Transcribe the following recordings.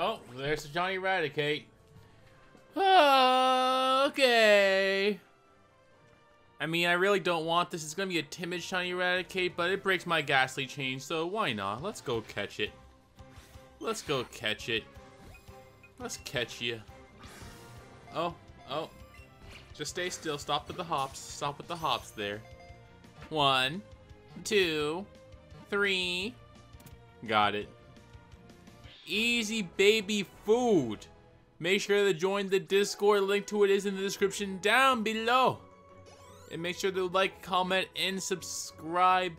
Oh, there's Johnny Raticate. Oh, okay. I mean, I really don't want this. It's gonna be a timid shiny Raticate, but it breaks my Ghastly chain, so why not? Let's go catch it. Let's go catch it. Let's catch you. Oh, oh. Just stay still. Stop with the hops. Stop with the hops there. 1, 2, 3. Got it. Easy baby food. Make sure to join the Discord. Link to it is in the description down below. And make sure to like, comment, and subscribe.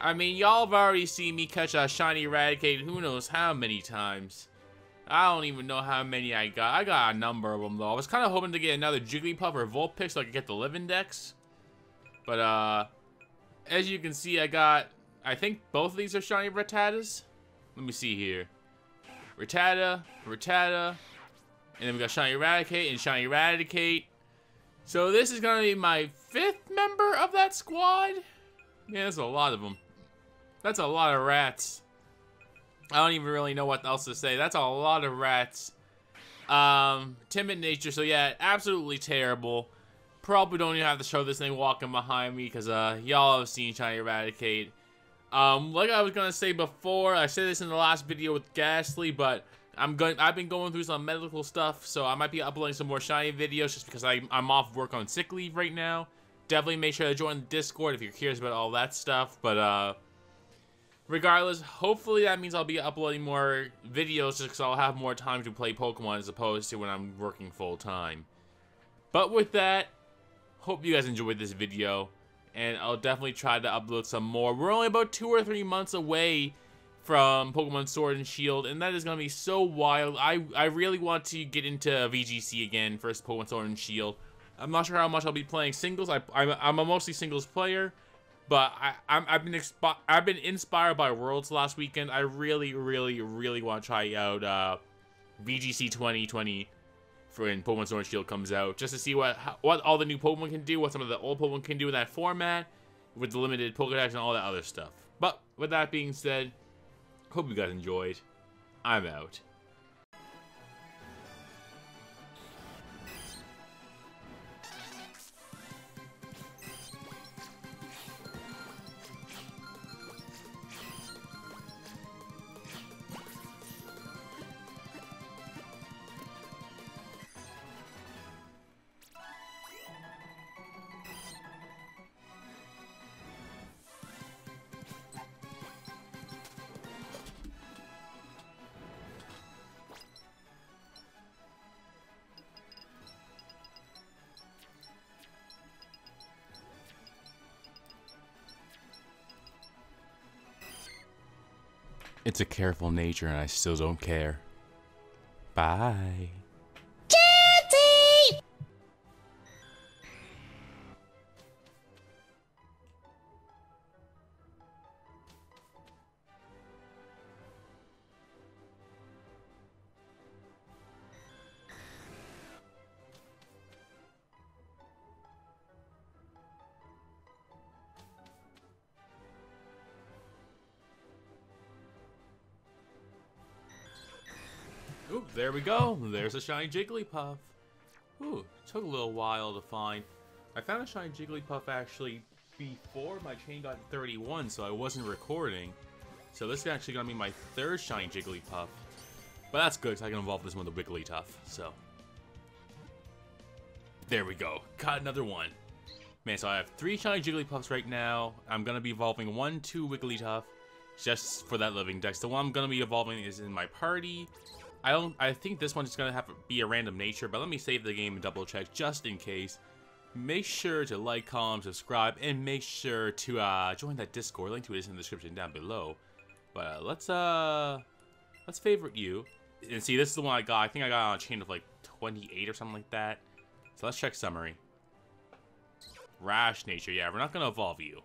I mean, y'all have already seen me catch a shiny Raticate who knows how many times. I don't even know how many I got. I got a number of them, though. I was kind of hoping to get another Jigglypuff or Voltpick so I could get the living decks. But, as you can see, I got... I think both of these are shiny Rattatas. Let me see here. Rattata, Rattata. And then we got shiny Raticate and shiny Raticate. So this is going to be my 5th member of that squad. Man, that's a lot of them. That's a lot of rats. I don't even really know what else to say. That's a lot of rats. Timid nature, so yeah, absolutely terrible. Probably don't even have to show this thing walking behind me because y'all have seen shiny Raticate. Like I was going to say before, I said this in the last video with Ghastly, but... I've been going through some medical stuff, so I might be uploading some more shiny videos just because I'm off work on sick leave right now. Definitely make sure to join the Discord if you're curious about all that stuff. But regardless, hopefully that means I'll be uploading more videos just because I'll have more time to play Pokemon as opposed to when I'm working full time. But with that, hope you guys enjoyed this video, and I'll definitely try to upload some more. We're only about 2 or 3 months away from Pokemon Sword and Shield, and that is going to be so wild. I really want to get into VGC again, first Pokemon Sword and Shield. I'm not sure how much I'll be playing singles. I'm a mostly singles player, but I've been inspired by Worlds last weekend. I really want to try out VGC 2020 for when Pokemon Sword and Shield comes out, just to see what all the new Pokemon can do, what some of the old Pokemon can do in that format, with the limited Pokedex and all that other stuff. But with that being said, hope you guys enjoyed. I'm out. It's a careful nature, and I still don't care. Bye. Kitty! Ooh, there we go. There's a shiny Jigglypuff. Ooh, took a little while to find. I found a shiny Jigglypuff actually before my chain got 31, so I wasn't recording. So this is actually going to be my 3rd shiny Jigglypuff. But that's good, because I can involve this one with the Wigglytuff, so. There we go. Got another one. Man, so I have 3 shiny Jigglypuffs right now. I'm going to be evolving 1, 2 Wigglytuff just for that living dex. The one I'm going to be evolving is in my party. I think this one's gonna have to be a random nature, but let me save the game and double check just in case. Make sure to like, comment, subscribe, and make sure to join that Discord. Link to it is in the description down below. But let's favorite you. And see, this is the one I got. I think I got on a chain of like 28 or something like that. So let's check summary. Rash nature, yeah, we're not gonna evolve you.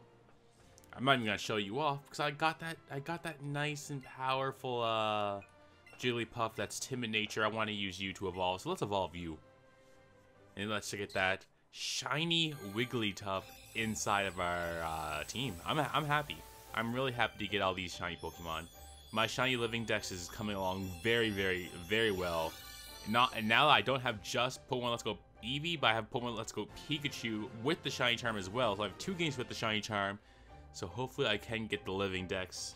I'm not even gonna show you off because I got that nice and powerful Jigglypuff that's timid nature. I want to use you to evolve, so let's evolve you. And let's get that shiny Wigglytuff inside of our team. I'm really happy to get all these shiny Pokemon. my shiny living dex is coming along very, very, very well. And now I don't have just Pokemon Let's Go Eevee, but I have Pokemon Let's Go Pikachu with the shiny charm as well. So I have two games with the shiny charm. So hopefully I can get the living dex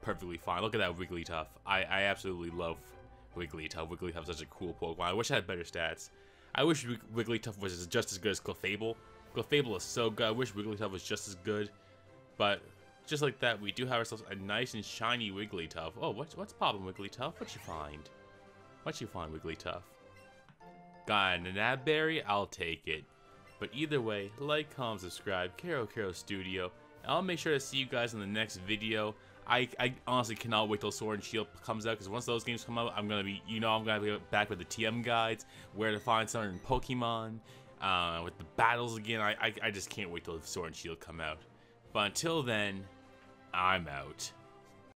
perfectly fine. Look at that Wigglytuff. I absolutely love Wigglytuff. Wigglytuff's such a cool Pokemon. I wish I had better stats. I wish Wigglytuff was just as good as Clefable. Clefable is so good. I wish Wigglytuff was just as good. But just like that, we do have ourselves a nice and shiny Wigglytuff. Oh, what's poppin', Wigglytuff? What you find? What you find, Wigglytuff? Got a Nanaberry? I'll take it. But either way, like, comment, subscribe, Kero Kero Studio. And I'll make sure to see you guys in the next video. I honestly cannot wait till Sword and Shield comes out, because once those games come out, I'm gonna be, you know, I'm gonna be back with the TM guides, where to find certain Pokemon, with the battles again. I just can't wait till Sword and Shield come out. But until then, I'm out.